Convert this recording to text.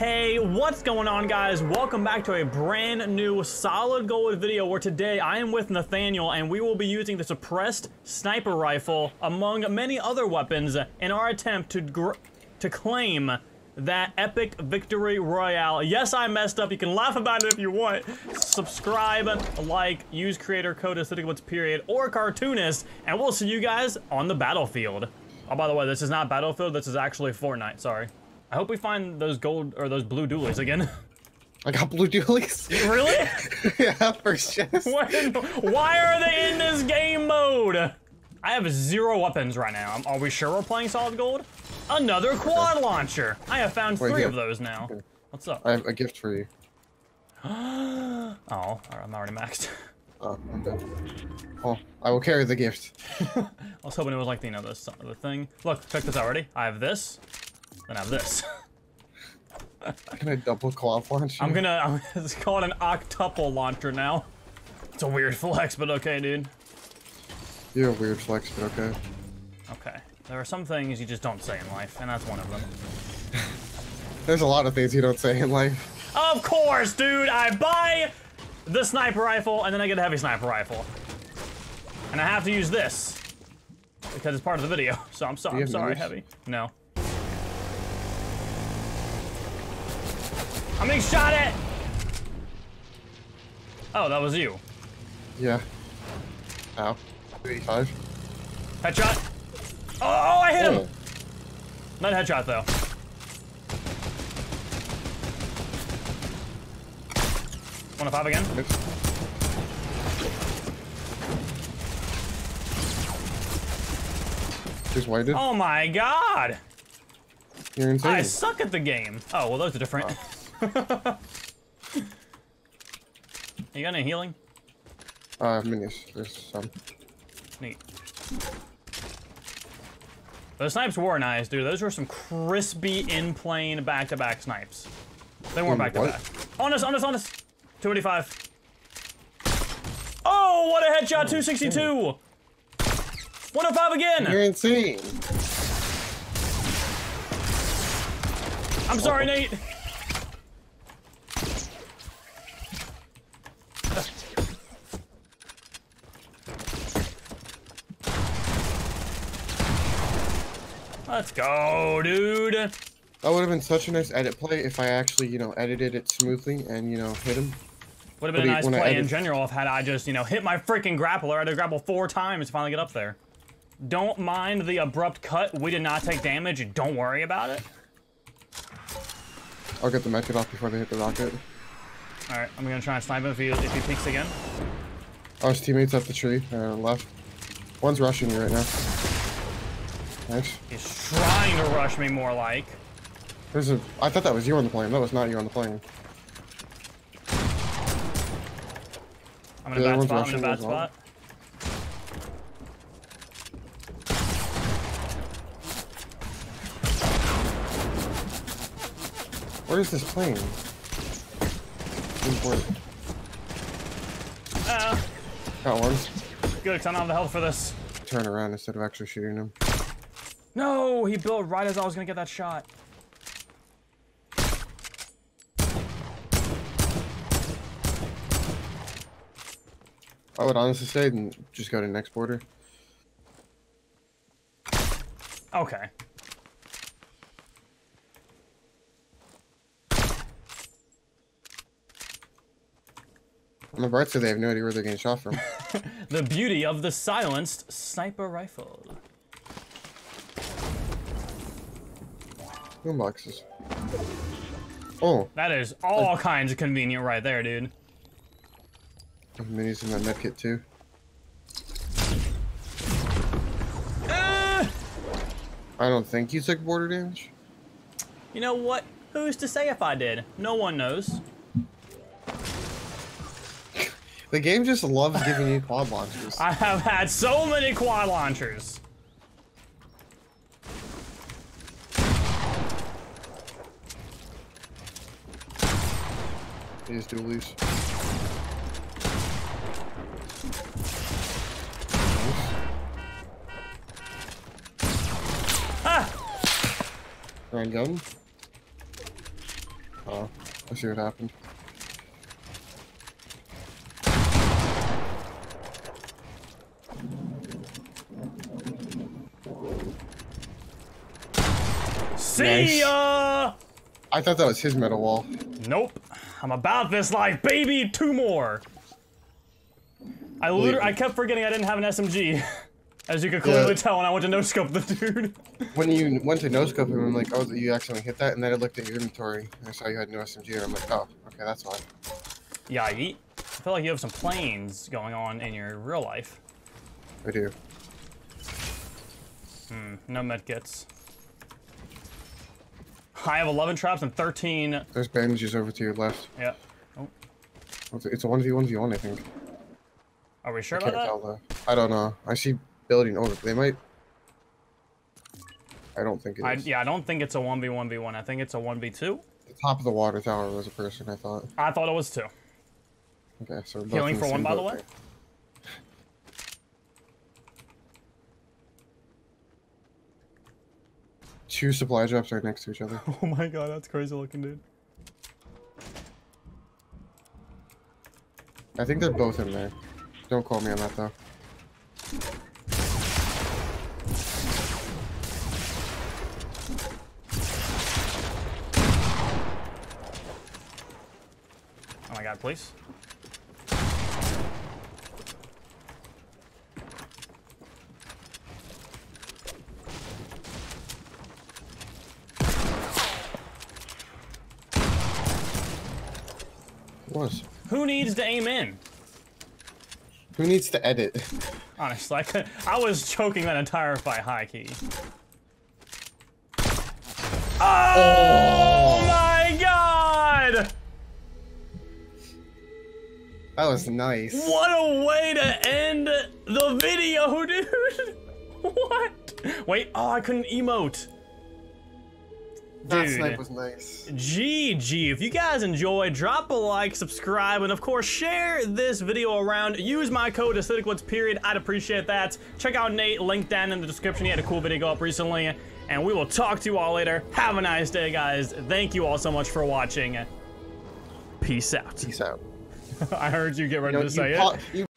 Hey, what's going on, guys? Welcome back to a brand new Solid Gold video where today I am with Nathaniel and we will be using the suppressed sniper rifle among many other weapons in our attempt to claim that epic victory royale. Yes, I messed up. You can laugh about it if you want. Subscribe, like, use creator code AciDicBliTzz period or cartoonist, and we'll see you guys on the battlefield. Oh, by the way, this is not Battlefield. This is actually Fortnite. Sorry. I hope we find those gold, or those blue dualies again. I got blue dualies? Really? Yeah, first chest. Why are they in this game mode? I have 0 weapons right now. Are we sure we're playing Solid Gold? Another quad launcher. I have found 3 of those now. What's up? I have a gift for you. Oh, all right, I'm already maxed. Oh, I'm done. Oh, I will carry the gift. I was hoping it was like, you know, this other thing. Look, check this out already. I have this. Then I have this. I'm gonna double quad launcher. It's called an octuple launcher now. It's a weird flex, but okay, dude. You're a weird flex, but okay. Okay. There are some things you just don't say in life, and that's one of them. There's a lot of things you don't say in life. Of course, dude! I buy the sniper rifle, and then I get a heavy sniper rifle. And I have to use this. Because it's part of the video, so I'm sorry. I'm sorry, heavy. No. I'm being shot at! Oh, that was you. Yeah. Ow. 85. Headshot. Oh, I hit him! Not a headshot, though. Wanna pop again? Oops. Just waited. Oh my god! You're insane. I suck at the game. Oh, well, those are different. You got any healing? Minis. There's some. Neat. Those snipes were nice, dude. Those were some crispy in-plane back-to-back snipes. They weren't back-to-back. On us! 285. Oh, what a headshot! 262. 105 again. You're insane. I'm sorry, Nate. Let's go, dude. That would have been such a nice edit play if I actually, you know, edited it smoothly and, you know, hit him. Would have been a nice play in general if had I just, you know, hit my freaking grappler. I had to grapple 4 times to finally get up there. Don't mind the abrupt cut. We did not take damage. Don't worry about it. I'll get the medkit off before they hit the rocket. All right, I'm gonna try and snipe him if he peeks again. Oh, his teammates up the tree, left. One's rushing me right now. Nice. He's trying to rush me more like. I thought that was you on the plane. That was not you on the plane. I'm in a bad spot, Where is this plane? Got one. Good, because I don't have the health for this. Turn around instead of actually shooting him. No, he built right as I was gonna get that shot. I would honestly say just go to next border. Okay. On the bright side, they have no idea where they're getting shot from. The beauty of the silenced sniper rifle. Boomboxes. Oh. That is all kinds of convenient right there, dude. I'm using my medkit too. I don't think you took border damage. You know what? Who's to say if I did? No one knows. The game just loves giving you quad launchers. I have had so many quad launchers. These dualies. Ah! Random. Oh, I see what happened. Nice. See ya! I thought that was his metal wall. Nope. I'm about this life, baby! Two more! I kept forgetting I didn't have an SMG. As you could clearly tell when I went to no-scope the dude. When you went to no-scope him, I'm like, oh, you accidentally hit that? And then I looked at your inventory, and I saw you had no SMG, and I'm like, oh, okay, that's fine. Yeah, I feel like you have some planes going on in your real life. I do. Hmm, no medkits. I have 11 traps and 13. There's bandages over to your left. Yeah. Oh. It's a 1v1v1, I think. Are we sure about that? Tell, I don't know. I see building over. They might. I don't think it is. Yeah, I don't think it's a 1v1v1. I think it's a 1v2. The top of the water tower was a person, I thought. I thought it was two. Okay, so we're both healing for one, by the way. Two supply drops right next to each other. Oh my god, that's crazy looking, dude. I think they're both in there. Don't call me on that, though. Oh my god, please. Was. Who needs to aim in? Who needs to edit? Honestly, I was choking that entire fight high key. Oh my god! That was nice. What a way to end the video, dude! What? Wait, oh, I couldn't emote. Dude, that snipe was nice. GG. If you guys enjoyed, drop a like, subscribe, and of course share this video around. Use my code AciDicBliTzz. I'd appreciate that. Check out Nate, link down in the description. He had a cool video go up recently, and we will talk to you all later. Have a nice day, guys. Thank you all so much for watching. Peace out. Peace out. I heard you get ready to say it.